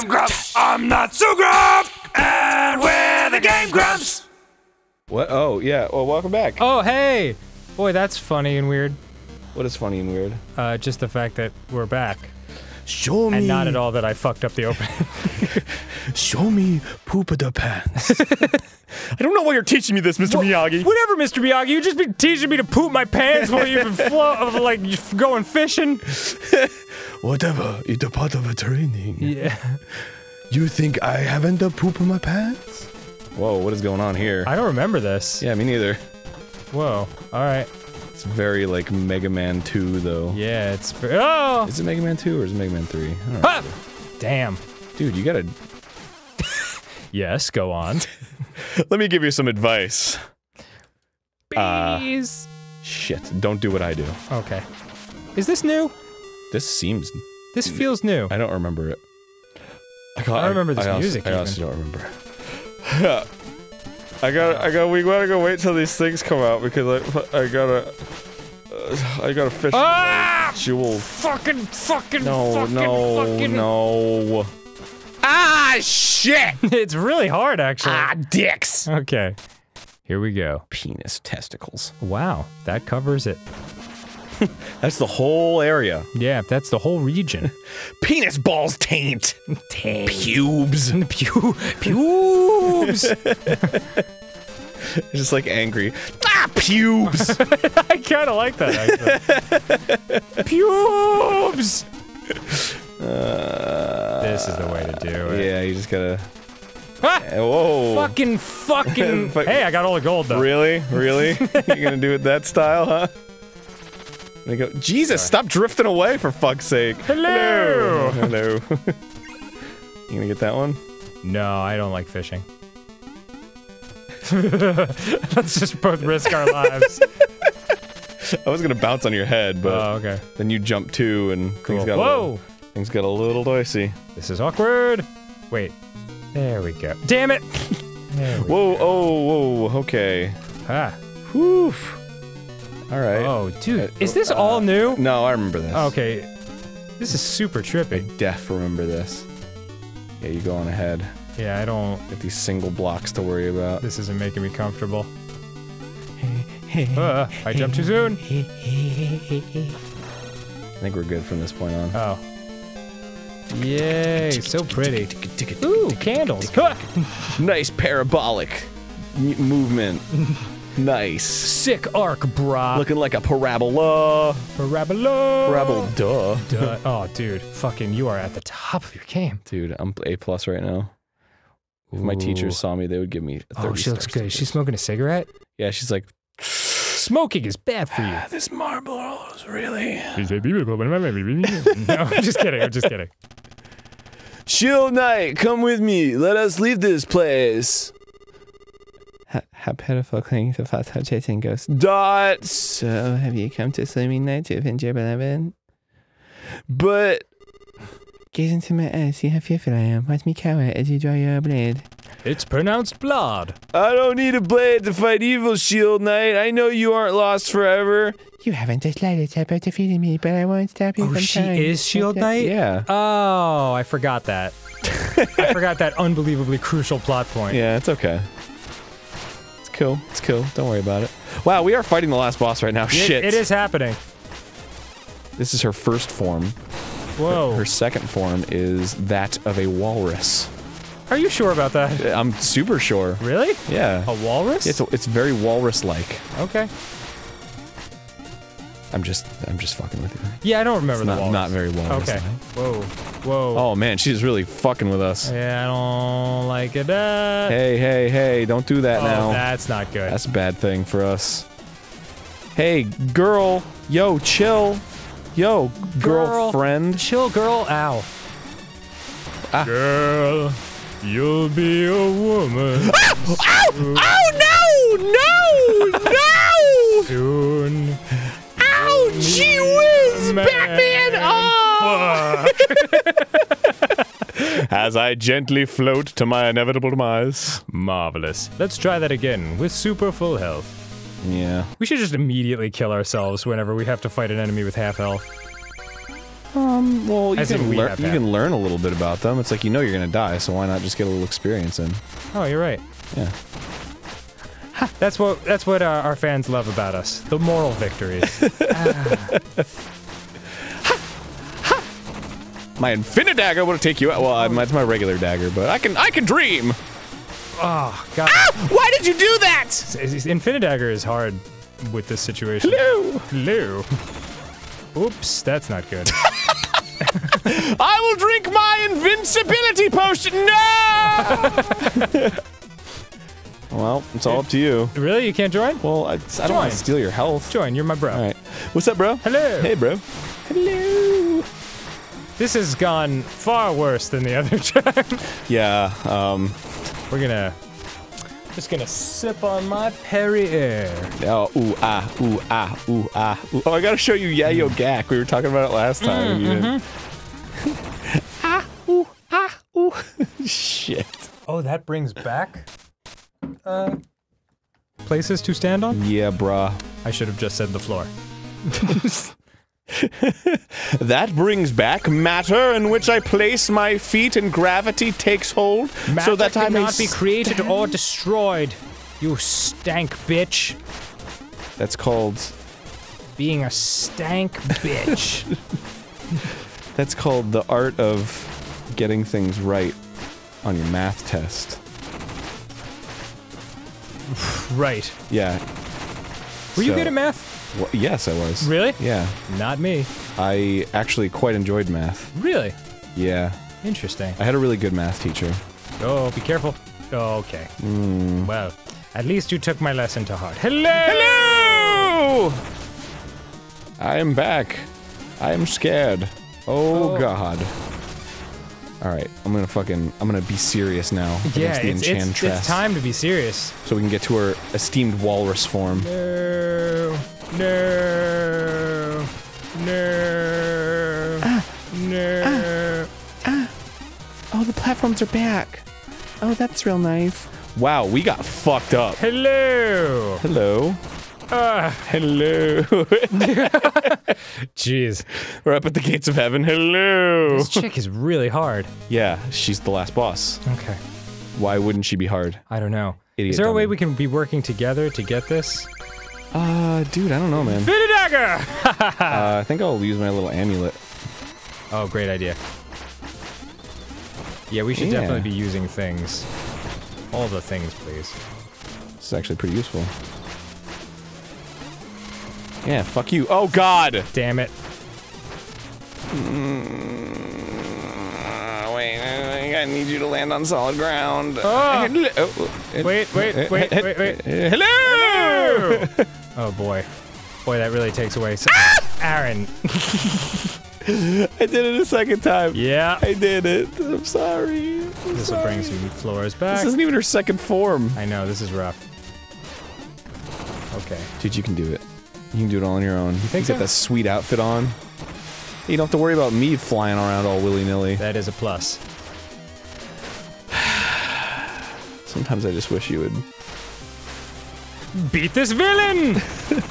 I'm Grumps. I'm not so Grump. And we're the Game Grumps. What? Oh, yeah. Well, welcome back. Oh, hey. Boy, that's funny and weird. What is funny and weird? Just the fact that we're back. Show me. And not at all that I fucked up the opening. Show me poop of the pants. I don't know why you're teaching me this, Mr. Miyagi. Whatever, Mr. Miyagi. You've just been teaching me to poop my pants while you've been like going fishing. Whatever. It's a part of the training. Yeah. You think I haven't the poop in my pants? Whoa, what is going on here? I don't remember this. Yeah, me neither. Whoa. Alright. It's very, like, Mega Man 2, though. Yeah, it's oh! Is it Mega Man 2 or is it Mega Man 3? I don't know. Damn. Dude, you gotta... Yes, go on. Let me give you some advice. Please. Shit, don't do what I do. Okay. Is this new? This seems... This feels new. I don't remember it. I remember this music, even. I also don't remember it. Yeah, we gotta go wait till these things come out because I gotta fish for jewel. Fucking no. Ah, shit! It's really hard, actually. Ah, dicks! Okay, here we go. Penis testicles. Wow, that covers it. That's the whole area. Yeah, that's the whole region. Penis balls taint. Taint. Pubes. Pubes. Just like angry. Ah, pubes. I kind of like that, actually. Pubes. This is the way to do it. Yeah, you just gotta... Ah! Whoa. Fucking. Hey, I got all the gold, though. Really? Really? You're gonna do it that style, huh? They go, Jesus, stop drifting away, for fuck's sake. Hello! Hello. You gonna get that one? No, I don't like fishing. Let's just both risk our lives. I was gonna bounce on your head, but then you jump too, and things got a little dicey. This is awkward. Wait. There we go. Damn it! Whoa, okay. Ah. Whew. Alright. Oh, dude. Is this all new? No, I remember this. Okay. This is super trippy. I def remember this. Yeah, you go on ahead. Yeah, I don't... Get these single blocks to worry about. This isn't making me comfortable. I jumped too soon! I think we're good from this point on. Oh. Yay, so pretty. Ooh, candles! Nice parabolic movement. Nice. Sick arc, brah. Looking like a parabola. Parabola. Parabola, duh. Oh, dude. Fucking, you are at the top of your game. Dude, I'm A+ right now. If my teachers saw me, they would give me 30 stars. She looks good. Is she smoking a cigarette? Yeah, she's like... Smoking is bad for you. This marble is really... No, I'm just kidding. I'm just kidding. Shield Knight, come with me. Let us leave this place. How pitiful clinging to fast-hard chasing ghosts. Dots! So, have you come to Swimming Night to avenge your beloved? But... Gaze into my eyes, see how fearful I am. Watch me cower as you draw your blade. It's pronounced blood. I don't need a blade to fight evil, Shield Knight. I know you aren't lost forever. You haven't the slightest hope of defeating me, but I won't stop you from trying. Oh, she is Shield Knight? Yeah. Oh, I forgot that. I forgot that unbelievably crucial plot point. Yeah, it's okay. Cool. It's cool. Don't worry about it. Wow, we are fighting the last boss right now. Shit. It is happening. This is her first form. Whoa. Her second form is that of a walrus. Are you sure about that? I'm super sure. Really? Yeah. A walrus? It's very walrus-like. Okay. I'm just fucking with you. Yeah, I don't remember the walrus. Not very walrus. Okay. Whoa. Whoa. Oh man, she's really fucking with us. Yeah, I don't like it. Hey, don't do that now. That's not good. That's a bad thing for us. Hey, girl. Yo, chill. Yo, girlfriend. Chill, girl. Ow. Ah. Girl, you'll be a woman. Oh! Ow! Oh, no! No! No! Soon. Ow! Gee whiz! Batman! Oh! As I gently float to my inevitable demise. Marvelous. Let's try that again with super full health. Yeah. We should just immediately kill ourselves whenever we have to fight an enemy with half health. Well, you can learn a little bit about them. It's like, you know you're gonna die, so why not just get a little experience in? Oh, you're right. Yeah. Ha, that's what our fans love about us. The moral victories. Ah. Ha, ha. My Infinite Dagger would take you out. Well, that's my regular dagger, but I can dream. Oh God! Ah, why did you do that? Infinite Dagger is hard with this situation. Hello. Hello. Oops, that's not good. I will drink my invincibility potion. No! Well, it's all up to you. Really? You can't join? Well, I don't want to steal your health. Join. You're my bro. All right. What's up, bro? Hello. Hey, bro. Hello. This has gone far worse than the other time. Yeah. We're gonna. Just gonna sip on my Perrier. Oh, ooh, ah, ooh, ah, ooh, ah. Ooh. Oh, I gotta show you Yayo Gak. We were talking about it last time. Mm-hmm. Ah, ooh, ah, ooh. Shit. Oh, that brings back places to stand on? Yeah, bruh. I should have just said the floor. That brings back matter in which I place my feet and gravity takes hold matter so that I may not be created or destroyed. You stank bitch. That's called being a stank bitch. That's called the art of getting things right on your math test. Right. Yeah. Were you good at math? Well, yes, I was. Really? Yeah. Not me. I actually quite enjoyed math. Really? Yeah. Interesting. I had a really good math teacher. Oh, be careful. Oh, okay. Mm. Well, at least you took my lesson to heart. Hello! Hello! I am back. I am scared. Oh. God. Alright, I'm gonna be serious now. Yeah, it's time to be serious. So we can get to her esteemed walrus form. No. No. No. No. Oh, the platforms are back. Oh, that's real nice. Wow, we got fucked up. Hello. Hello. Hello. Jeez. We're up at the gates of heaven. Hello. This chick is really hard. Yeah, she's the last boss. Okay. Why wouldn't she be hard? I don't know. Idiot. Is there a way we can be working together to get this? Dude, I don't know, man. Infinite Dagger! I think I'll use my little amulet. Oh, great idea. Yeah, we should definitely be using things. All the things, please. This is actually pretty useful. Yeah, fuck you. Oh, God! Damn it. Wait, I need you to land on solid ground. Oh. Wait. Hello! Hello! Oh, boy. Boy, that really takes away some... Ah! Aaron. I did it a second time. Yeah. I did it. I'm sorry. This will bring some floors back. This isn't even her second form. I know, this is rough. Okay. Dude, you can do it. You can do it all on your own. You think so? You got that sweet outfit on. You don't have to worry about me flying around all willy-nilly. That is a plus. Sometimes I just wish you would... beat this villain!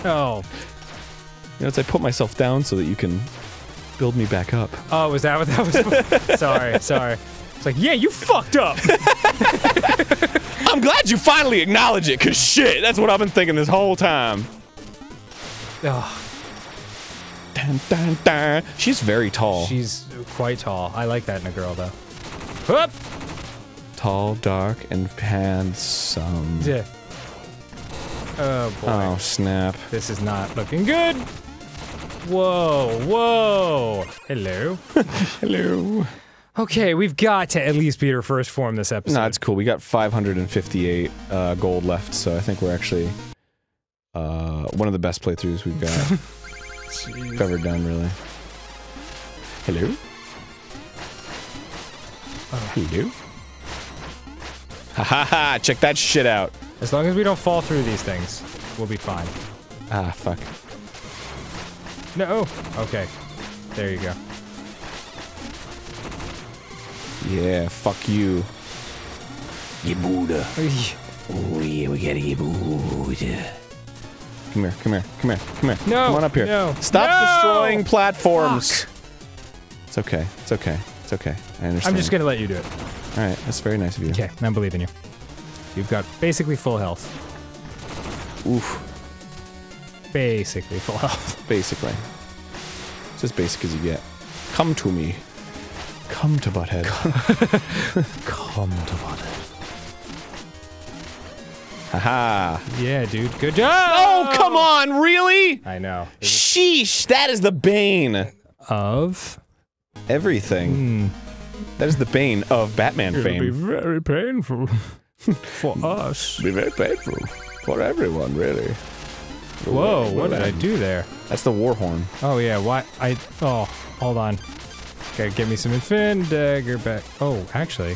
Oh. You know, it's I put myself down so that you can build me back up. Oh, was that what that was? Sorry. It's like, yeah, you fucked up! I'm glad you finally acknowledge it, cause shit, that's what I've been thinking this whole time. Oh. Dun, dun, dun. She's very tall. She's quite tall. I like that in a girl, though. Whoop! Tall, dark, and handsome. Yeah. Oh, boy. Oh, snap. This is not looking good. Whoa, whoa. Hello. Hello. Okay, we've got to at least beat her first form this episode. No, it's cool. We got 558 gold left, so I think we're actually... one of the best playthroughs we've got covered down, really. Hello? Hello? Ha ha ha! Check that shit out! As long as we don't fall through these things, we'll be fine. Ah, fuck. No! Okay. There you go. Yeah, fuck you. Yebuda. Oh yeah, we gotta Yebuda. Come here, come here, come here, come here. No, come on up here. No, stop destroying platforms. Fuck. It's okay. It's okay. It's okay. I understand. I'm just gonna let you do it. Alright, that's very nice of you. Okay, I believe in you. You've got basically full health. Oof. Basically full health. Basically. It's as basic as you get. Come to me. Come to Butthead. Come to Butthead. Haha. Yeah, dude. Good job! Oh, come on! Really? I know. Sheesh! That is the bane of everything. Mm. That is the bane of Batman fame. It'll be very painful for us. Be very painful for everyone, really. For whoa! What did I do there? That's the war horn. Oh yeah. Why? Oh, hold on. Okay, give me some Infinite Dagger back. Oh, actually.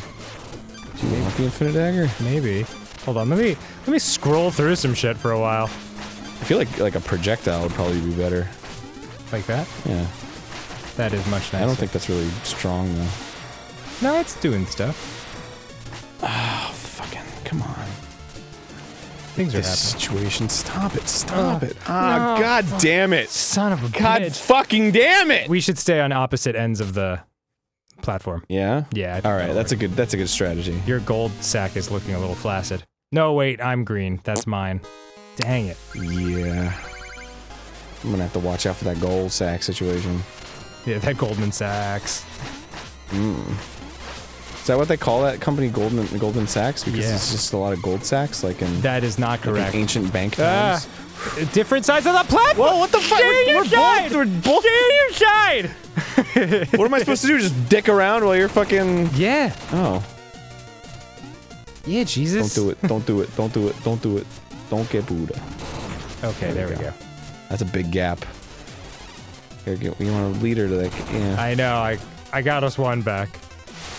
Do you want the Infinite Dagger? Maybe. Hold on, let me scroll through some shit for a while. I feel like a projectile would probably be better. Like that? Yeah. That is much nicer. I don't think that's really strong, though. No, it's doing stuff. Oh, fucking, come on. Things are happening. This situation, stop it, stop it. Ah, no, god damn it. Son of a bitch. God fucking damn it! We should stay on opposite ends of the platform. Yeah? Yeah. Alright, that's a good strategy. Your gold sack is looking a little flaccid. No, wait, I'm green. That's mine. Dang it. Yeah. I'm gonna have to watch out for that gold sack situation. Yeah, that Goldman Sachs. Mm. Is that what they call that company, Goldman Sachs? Because yeah, it's just a lot of gold sacks, like in... That is not correct. Like ancient bank times. Different sides of the platform! Whoa, what the fuck? We're both- you died! What am I supposed to do? Just dick around while you're fucking... Yeah. Oh. Yeah, Jesus. Don't do it. Don't do it. Don't do it. Don't do it. Don't get Buddha. Okay, there we go. That's a big gap. Here, you want to lead her to that... Yeah. I know, I got us one back.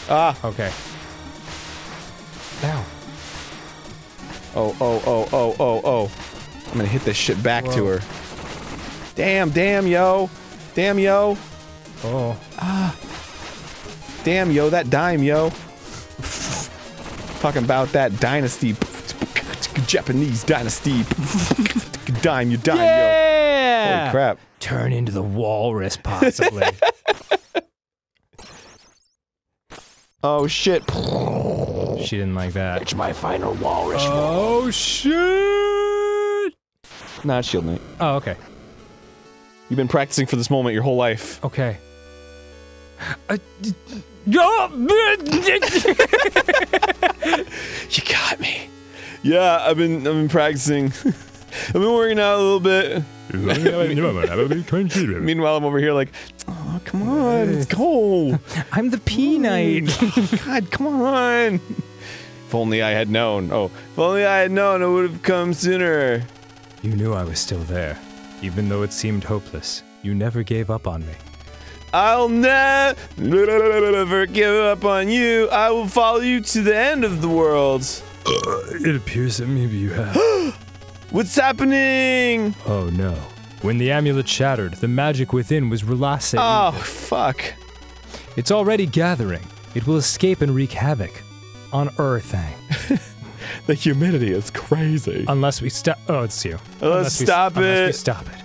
Ah! Okay. Ow. Oh, oh, oh, oh, oh, oh. I'm gonna hit this shit back to her. Damn, damn, yo! Damn, yo! Oh. Ah. Damn, yo, that dime, yo! Talking about that dynasty. Japanese dynasty. Dime, you dime, yo! Holy crap. Turn into the walrus, possibly. Oh, shit. She didn't like that. It's my final walrus. Oh, shit! Nah, it's Shield Knight. Oh, okay. You've been practicing for this moment your whole life. Okay. You got me. Yeah, I've been practicing. I've been working out a little bit. Meanwhile, I'm over here like, oh, come on, let's go. I'm the P Knight. Oh, God, come on. If only I had known. Oh, if only I had known, it would have come sooner. You knew I was still there, even though it seemed hopeless. You never gave up on me. I'll never give up on you. I will follow you to the end of the world. It appears that maybe you have. What's happening? Oh no. When the amulet shattered, the magic within was relaxing. Oh, fuck. It's already gathering. It will escape and wreak havoc on Earthang. The humidity is crazy. Unless we stop- oh, it's you. Unless we stop it.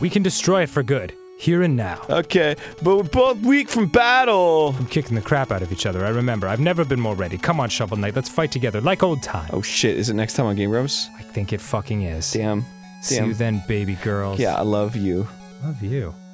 We can destroy it for good, here and now. Okay, but we're both weak from battle! From kicking the crap out of each other, I remember. I've never been more ready. Come on, Shovel Knight, let's fight together, like old times. Oh shit, is it next time on Game Grumps? I think it fucking is. Damn. See you then, baby girls. Yeah, I love you. Love you.